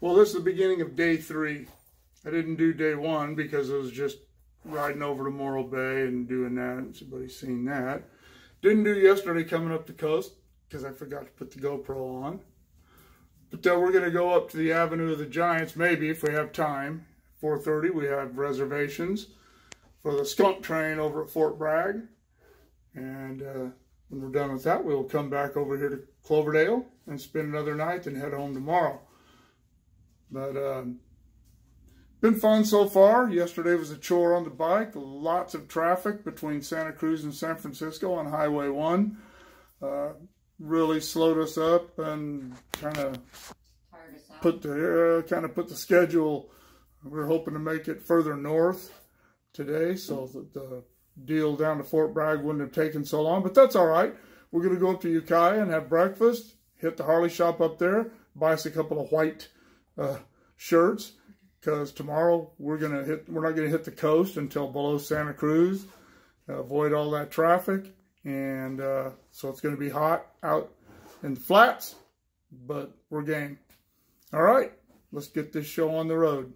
Well, this is the beginning of day three. I didn't do day one because it was just riding over to Morrill Bay and doing that. Everybody's seen that. Didn't do yesterday coming up the coast because I forgot to put the GoPro on. But then we're going to go up to the Avenue of the Giants, maybe, if we have time. 4:30, we have reservations for the skunk train over at Fort Bragg. And when we're done with that, we'll come back over here to Cloverdale and spend another night and head home tomorrow. But been fun so far. Yesterday was a chore on the bike. Lots of traffic between Santa Cruz and San Francisco on Highway 1. Really slowed us up and kind of put the schedule. We were hoping to make it further north today so that the deal down to Fort Bragg wouldn't have taken so long. But that's all right. We're going to go up to Ukiah and have breakfast, hit the Harley shop up there, buy us a couple of white shirts, because tomorrow we're not going to hit the coast until below Santa Cruz, avoid all that traffic, and so it's going to be hot out in the flats, but we're game. All right, let's get this show on the road.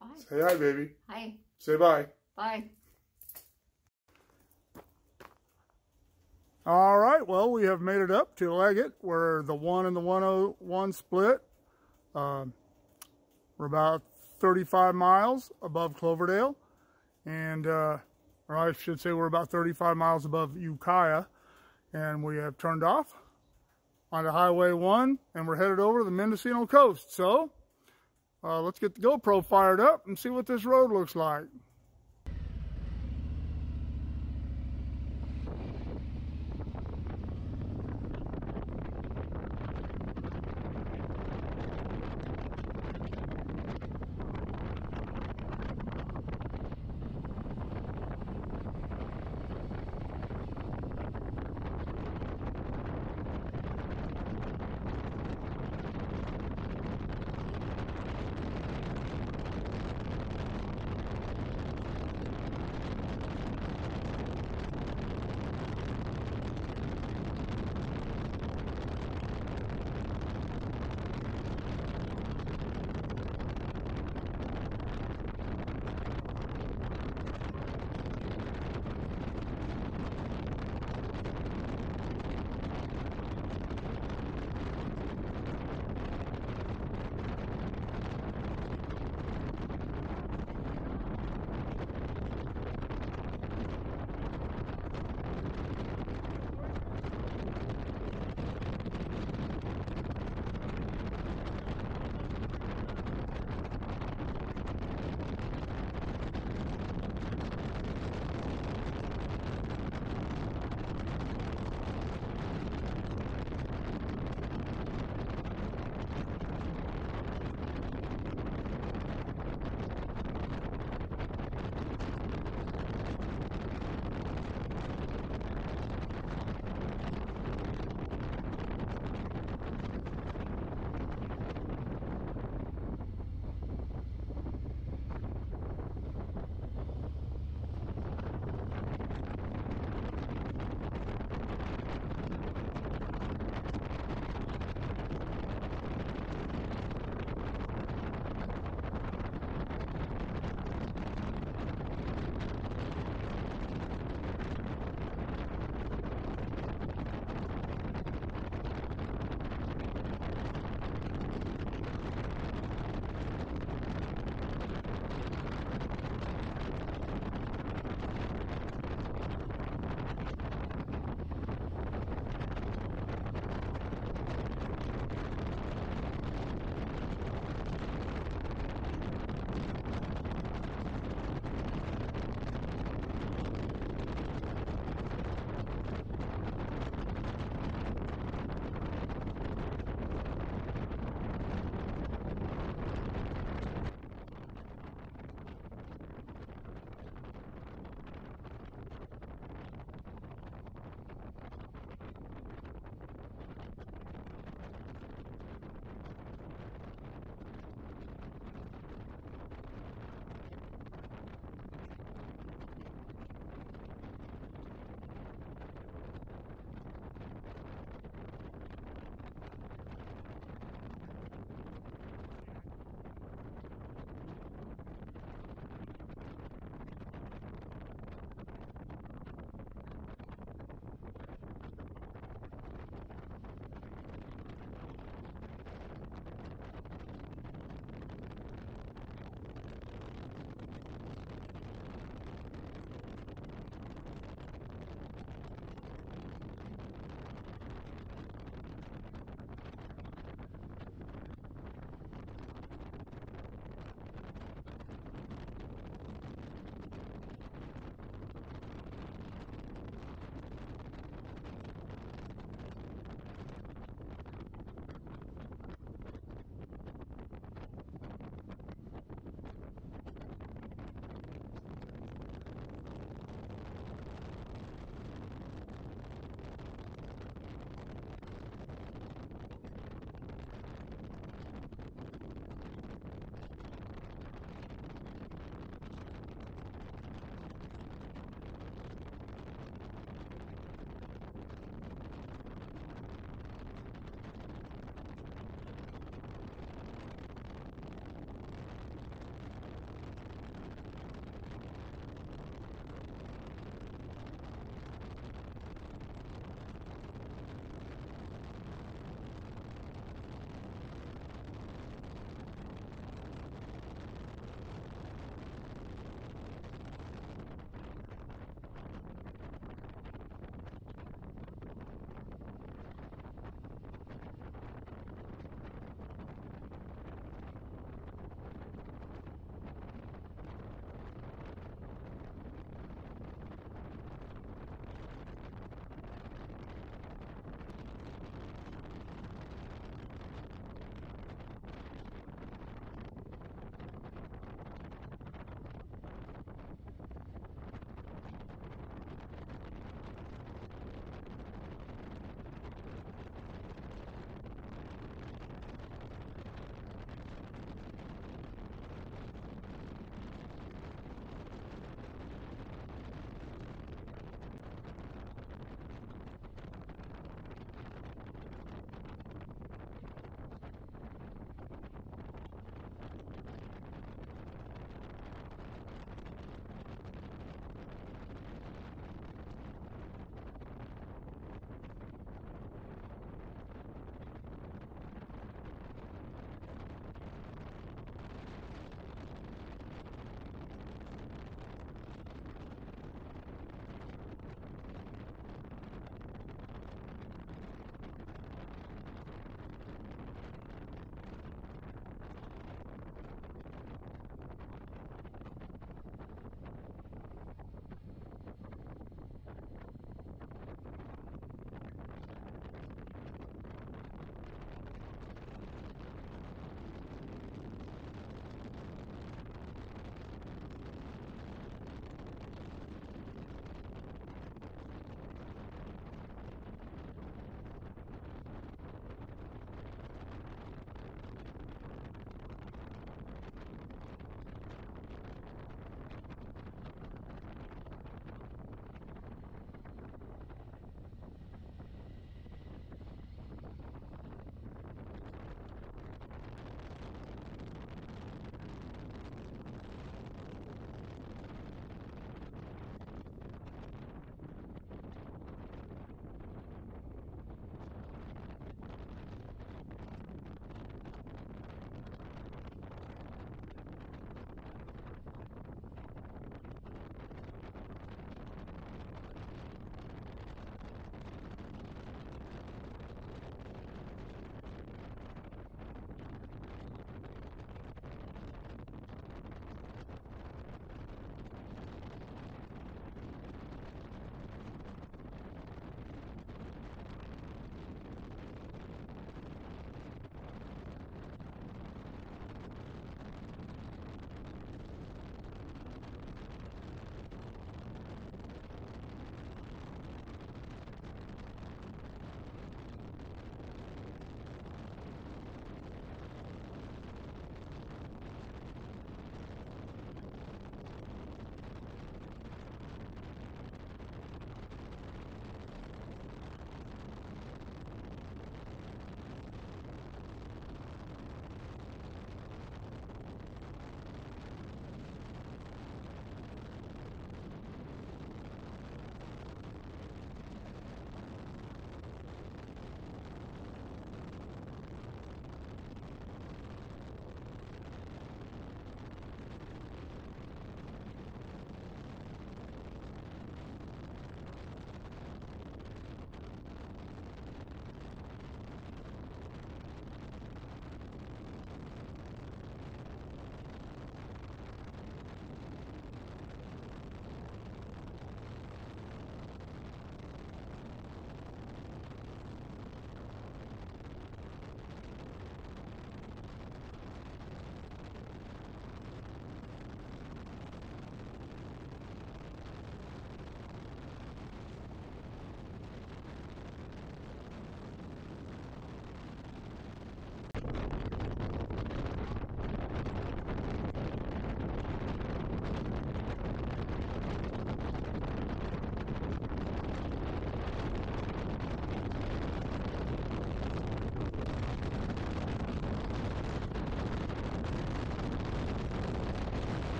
Bye. Say hi, baby. Hi. Say bye. Bye. All right, well, we have made it up to Leggett, where the 1 and the 101 split. We're about 35 miles above Cloverdale, and or I should say we're about 35 miles above Ukiah, and we have turned off onto Highway 1, and we're headed over to the Mendocino Coast. So let's get the GoPro fired up and see what this road looks like.